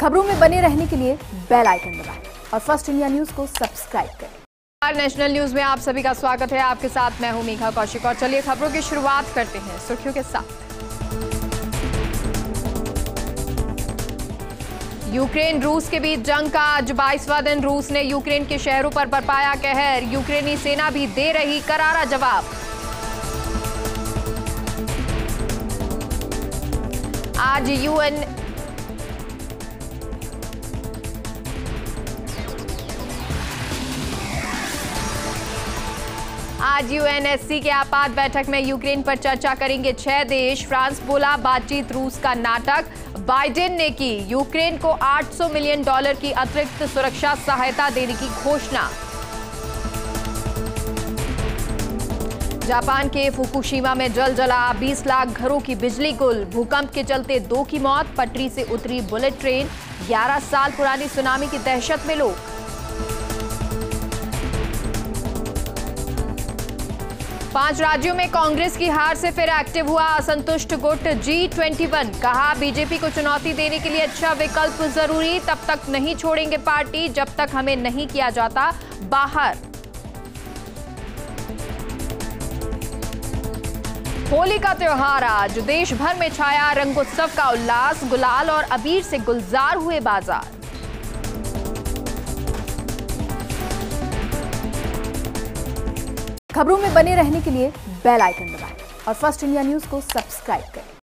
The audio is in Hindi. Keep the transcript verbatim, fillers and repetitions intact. खबरों में बने रहने के लिए बेल आइकन दबाएं और फर्स्ट इंडिया न्यूज को सब्सक्राइब करें। नेशनल न्यूज में आप सभी का स्वागत है। आपके साथ मैं हूं मेघा कौशिक और चलिए खबरों की शुरुआत करते हैं सुर्खियों के साथ। यूक्रेन रूस के बीच जंग का आज बाईसवां दिन। रूस ने यूक्रेन के शहरों पर बरपाया कहर। यूक्रेनी सेना भी दे रही करारा जवाब। आज यूएन आज यूएनएससी के आपात बैठक में यूक्रेन पर चर्चा करेंगे छह देश। फ्रांस बोला बातचीत रूस का नाटक। बाइडेन ने की यूक्रेन को आठ सौ मिलियन डॉलर की अतिरिक्त सुरक्षा सहायता देने की घोषणा। जापान के फुकुशिमा में जल जला, बीस लाख घरों की बिजली गुल। भूकंप के चलते दो की मौत। पटरी से उतरी बुलेट ट्रेन। ग्यारह साल पुरानी सुनामी की दहशत में लोग। पांच राज्यों में कांग्रेस की हार से फिर एक्टिव हुआ असंतुष्ट गुट जी इक्कीस। कहा बीजेपी को चुनौती देने के लिए अच्छा विकल्प जरूरी। तब तक नहीं छोड़ेंगे पार्टी जब तक हमें नहीं किया जाता बाहर। होली का त्योहार आज। देश भर में छाया रंगोत्सव का उल्लास। गुलाल और अबीर से गुलजार हुए बाजार। खबरों में बने रहने के लिए बेल आइकन दबाएं और फर्स्ट इंडिया न्यूज को सब्सक्राइब करें।